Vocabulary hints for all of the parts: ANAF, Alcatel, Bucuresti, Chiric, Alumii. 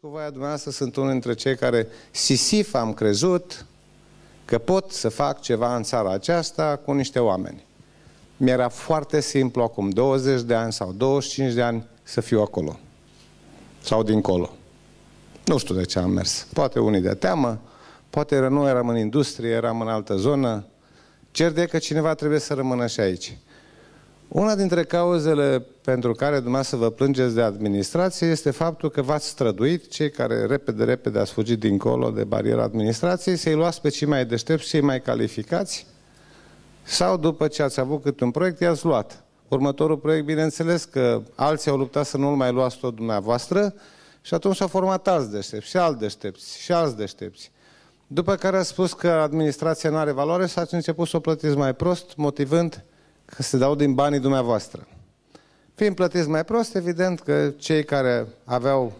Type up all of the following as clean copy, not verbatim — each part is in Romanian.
Cu voia dumneavoastră sunt unul dintre cei care sisif am crezut că pot să fac ceva în țara aceasta cu niște oameni. Mi-era foarte simplu acum 20 de ani sau 25 de ani să fiu acolo. Sau dincolo. Nu știu de ce am mers. Poate unii de teamă, poate nu eram în industrie, eram în altă zonă. Cert e că cineva trebuie să rămână și aici. Una dintre cauzele pentru care dumneavoastră vă plângeți de administrație este faptul că v-ați străduit, cei care repede ați fugit dincolo de bariera administrației, să-i luați pe cei mai deștepți, cei mai calificați, sau după ce ați avut câte un proiect, i-ați luat. Următorul proiect, bineînțeles că alții au luptat să nu-l mai luați tot dumneavoastră și atunci s-au format alți deștepți, și alți deștepți, și alți deștepți. După care ați spus că administrația nu are valoare și ați început să o plătiți mai prost, motivând că se dau din banii dumneavoastră. Fiind plătiți mai prost, evident că cei care aveau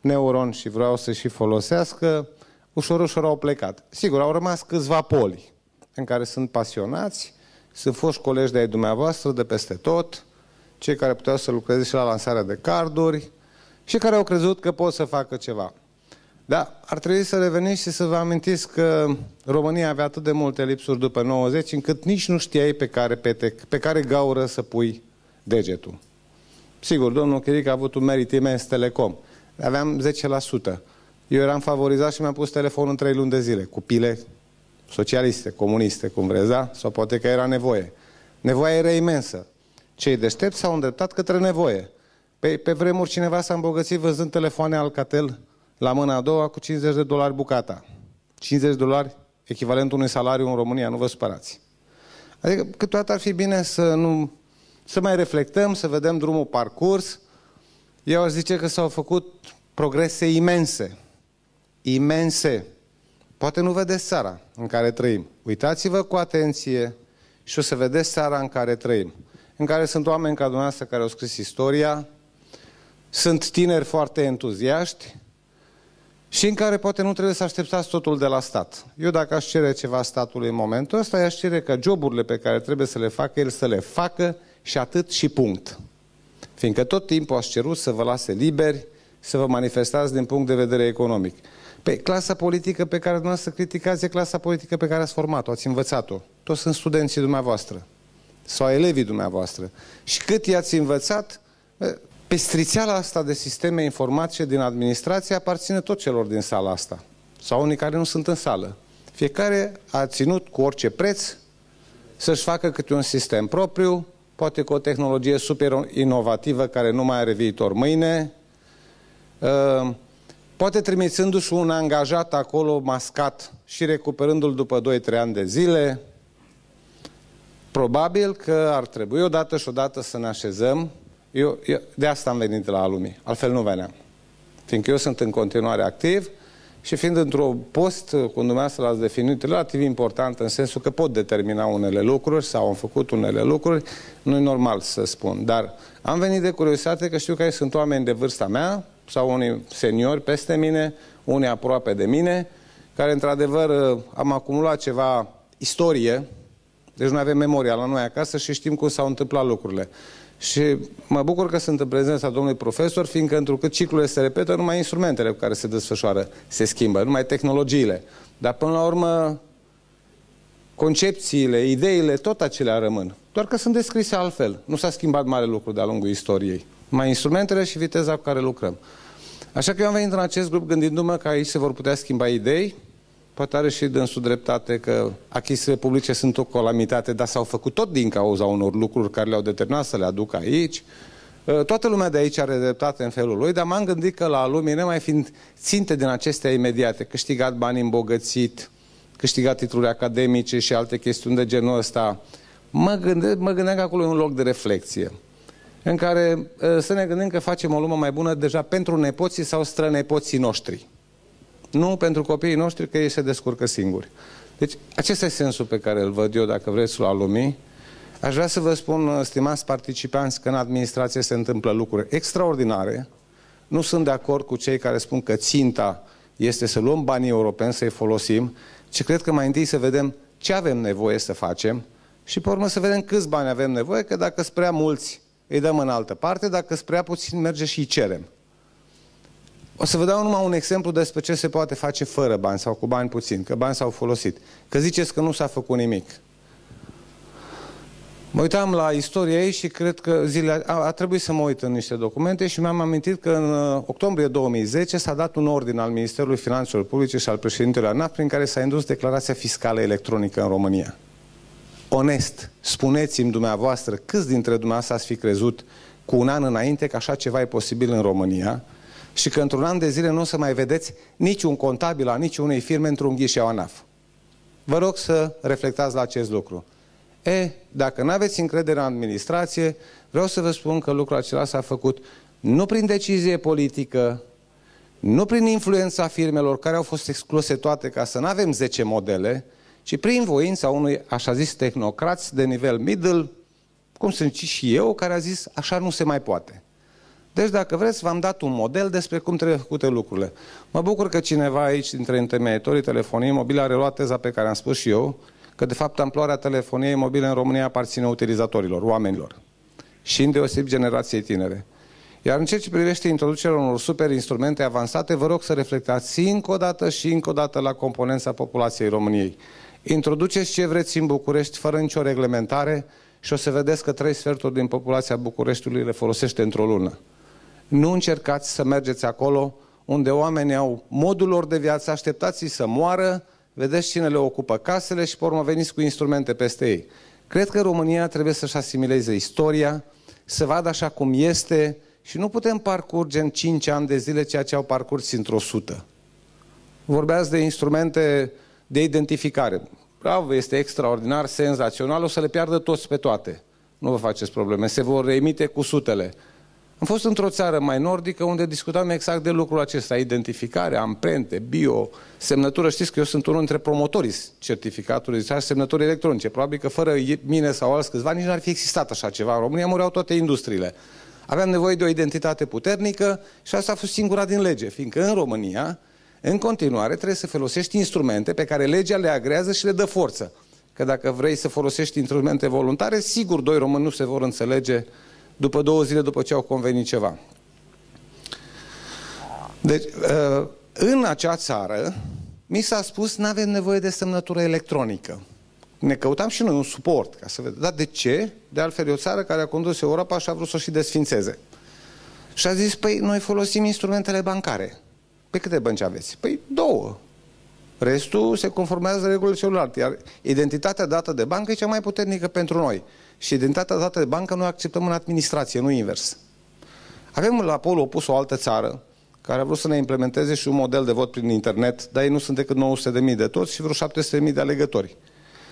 neuron și vreau să și folosească, ușor au plecat. Sigur, au rămas câțiva poli în care sunt pasionați, sunt foști colegi de ai dumneavoastră de peste tot, cei care puteau să lucreze și la lansarea de carduri și care au crezut că pot să facă ceva. Da, ar trebui să reveniți și să vă amintiți că România avea atât de multe lipsuri după 90, încât nici nu știai pe care gaură să pui degetul. Sigur, domnul Chiric a avut un merit imens, Telecom. Aveam 10%. Eu eram favorizat și mi-am pus telefonul în 3 luni de zile, cu pile socialiste, comuniste, cum vreți, da? Sau poate că era nevoie. Nevoia era imensă. Cei deștepți s-au îndreptat către nevoie. Pe vremuri cineva s-a îmbogățit văzând telefoane Alcatel la mâna a doua cu $50 bucata. $50 echivalentul unui salariu în România, nu vă supărați. Adică câteodată ar fi bine să mai reflectăm, să vedem drumul parcurs. Eu aș zice că s-au făcut progrese imense. Imense. Poate nu vedeți țara în care trăim. Uitați-vă cu atenție și o să vedeți țara în care trăim. În care sunt oameni ca dumneavoastră care au scris istoria, sunt tineri foarte entuziaști, și în care poate nu trebuie să așteptați totul de la stat. Eu dacă aș cere ceva statului în momentul ăsta, i-aș cere ca joburile pe care trebuie să le facă, el să le facă și atât și punct. Fiindcă tot timpul aș cerut să vă lase liberi, să vă manifestați din punct de vedere economic. Pe clasa politică pe care dumneavoastră criticați e clasa politică pe care ați format-o, ați învățat-o. Toți sunt studenții dumneavoastră sau elevii dumneavoastră. Și cât i-ați învățat... Pestrițeala asta de sisteme informatice din administrație aparține tot celor din sala asta. Sau unii care nu sunt în sală. Fiecare a ținut cu orice preț să-și facă câte un sistem propriu, poate cu o tehnologie super inovativă care nu mai are viitor mâine, poate trimițându-și un angajat acolo mascat și recuperându-l după 2-3 ani de zile. Probabil că ar trebui odată și odată să ne așezăm. Eu de asta am venit la Alumii, altfel nu veneam. Fiindcă eu sunt în continuare activ și fiind într-un post, cum dumneavoastră l-ați definit, relativ important în sensul că pot determina unele lucruri sau am făcut unele lucruri, nu-i normal să spun. Dar am venit de curiozitate că știu că sunt oameni de vârsta mea sau unii seniori peste mine, unii aproape de mine, care într-adevăr am acumulat ceva istorie, deci noi avem memoria la noi acasă și știm cum s-au întâmplat lucrurile. Și mă bucur că sunt în prezența domnului profesor, fiindcă întrucât ciclurile se repetă, numai instrumentele cu care se desfășoară se schimbă, numai tehnologiile. Dar până la urmă, concepțiile, ideile, tot acelea rămân. Doar că sunt descrise altfel. Nu s-a schimbat mare lucru de-a lungul istoriei. Numai instrumentele și viteza cu care lucrăm. Așa că eu am venit în acest grup gândindu-mă că aici se vor putea schimba idei. Poate are și dânsul dreptate că achizițiile publice sunt o calamitate, dar s-au făcut tot din cauza unor lucruri care le-au determinat să le aducă aici. Toată lumea de aici are dreptate în felul lui, dar m-am gândit că la Alumii, nemai fiind ținte din acestea imediate, câștigat bani îmbogățit, câștigat titluri academice și alte chestiuni de genul ăsta, mă gândeam că acolo e un loc de reflexie, în care să ne gândim că facem o lume mai bună deja pentru nepoții sau strănepoții noștri. Nu pentru copiii noștri, că ei se descurcă singuri. Deci, acesta e sensul pe care îl văd eu, dacă vreți, la Alumii. Aș vrea să vă spun, stimați participanți, că în administrație se întâmplă lucruri extraordinare. Nu sunt de acord cu cei care spun că ținta este să luăm banii europeni, să-i folosim, ci cred că mai întâi să vedem ce avem nevoie să facem și, pe urmă, să vedem câți bani avem nevoie, că dacă sunt prea mulți, îi dăm în altă parte, dacă sunt prea puțini, merge și îi cerem. O să vă dau numai un exemplu despre ce se poate face fără bani sau cu bani puțin, că bani s-au folosit. Că ziceți că nu s-a făcut nimic. Mă uitam la istoria ei și cred că a trebuit să mă uit în niște documente și mi-am amintit că în octombrie 2010 s-a dat un ordin al Ministerului Finanțelor Publice și al președintelui ANAF prin care s-a indus declarația fiscală electronică în România. Onest, spuneți-mi dumneavoastră câți dintre dumneavoastră ați fi crezut cu un an înainte că așa ceva e posibil în România și că într-un an de zile nu o să mai vedeți niciun contabil a niciunei firme într-un ghișeu ANAF. Vă rog să reflectați la acest lucru. E, dacă nu aveți încredere în administrație, vreau să vă spun că lucrul acela s-a făcut nu prin decizie politică, nu prin influența firmelor care au fost excluse toate ca să nu avem 10 modele, ci prin voința unui, așa zis, tehnocrat de nivel middle, cum sunt și eu, care a zis așa nu se mai poate. Deci, dacă vreți, v-am dat un model despre cum trebuie făcute lucrurile. Mă bucur că cineva aici, dintre întemeietorii telefoniei mobile, a reluat teza pe care am spus și eu, că, de fapt, amploarea telefoniei mobile în România aparține utilizatorilor, oamenilor, și îndeosebi generației tinere. Iar în ceea ce privește introducerea unor super instrumente avansate, vă rog să reflectați încă o dată și încă o dată la componența populației României. Introduceți ce vreți în București, fără nicio reglementare, și o să vedeți că 3/4 din populația Bucureștiului le folosește într-o lună. Nu încercați să mergeți acolo unde oamenii au modul lor de viață, așteptați-i să moară, vedeți cine le ocupă casele și, pe urmă, veniți cu instrumente peste ei. Cred că România trebuie să-și asimileze istoria, să vadă așa cum este și nu putem parcurge în 5 ani de zile ceea ce au parcurs într-o 100. Vorbeați de instrumente de identificare. Bravo, este extraordinar, senzațional, o să le piardă toți pe toate. Nu vă faceți probleme, se vor reemite cu sutele. Am fost într-o țară mai nordică unde discutam exact de lucrul acesta, identificare, amprente, bio, semnătură. Știți că eu sunt unul dintre promotorii certificatului digital și semnăturii electronice. Probabil că fără mine sau alți câțiva nici n-ar fi existat așa ceva. În România mureau toate industriile. Aveam nevoie de o identitate puternică și asta a fost singura din lege, fiindcă în România, în continuare, trebuie să folosești instrumente pe care legea le agrează și le dă forță. Că dacă vrei să folosești instrumente voluntare, sigur doi români nu se vor înțelege după 2 zile după ce au convenit ceva. Deci, în acea țară, mi s-a spus, nu avem nevoie de semnătură electronică. Ne căutam și noi un suport, ca să vedem. Dar de ce? De altfel, e o țară care a condus Europa și a vrut să o și desfințeze. Și a zis, păi, noi folosim instrumentele bancare. Păi câte bănci aveți? Păi 2. Restul se conformează regulilor celorlalte. Iar identitatea dată de bancă e cea mai puternică pentru noi. Și identitatea dată de bancă noi acceptăm în administrație, nu invers. Avem la pol opus o altă țară care a vrut să ne implementeze și un model de vot prin internet, dar ei nu sunt decât 900.000 de toți și vreo 700.000 de alegători.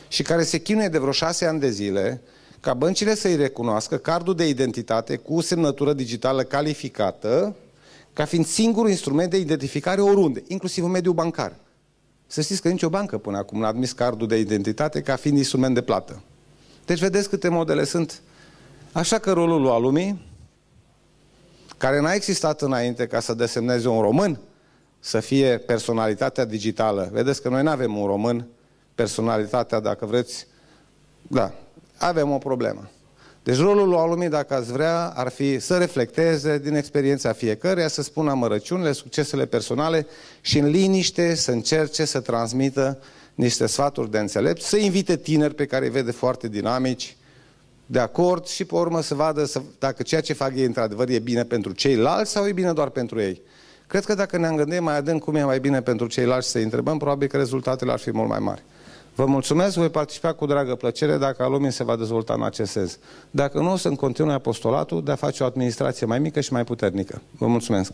Și care se chinuie de vreo 6 ani de zile ca băncile să-i recunoască cardul de identitate cu semnătură digitală calificată ca fiind singurul instrument de identificare oriunde, inclusiv în mediul bancar. Să știți că nicio bancă până acum n-a admis cardul de identitate ca fiind instrument de plată. Deci vedeți câte modele sunt. Așa că rolul lui Alumii, care n-a existat înainte ca să desemneze un român, să fie personalitatea digitală. Vedeți că noi nu avem un român, personalitatea, dacă vreți, da, avem o problemă. Deci rolul lui Alumii, dacă ați vrea, ar fi să reflecteze din experiența fiecăreia, să spună amărăciunile, succesele personale și în liniște să încerce să transmită niște sfaturi de înțelepți, să invite tineri pe care îi vede foarte dinamici, de acord, și pe urmă să vadă dacă ceea ce fac ei într-adevăr e bine pentru ceilalți sau e bine doar pentru ei. Cred că dacă ne-am gândit mai adânc cum e mai bine pentru ceilalți să-i întrebăm, probabil că rezultatele ar fi mult mai mari. Vă mulțumesc, voi participa cu dragă plăcere dacă Alumii se va dezvolta în acest sens. Dacă nu, o să-mi continui apostolatul de a face o administrație mai mică și mai puternică. Vă mulțumesc!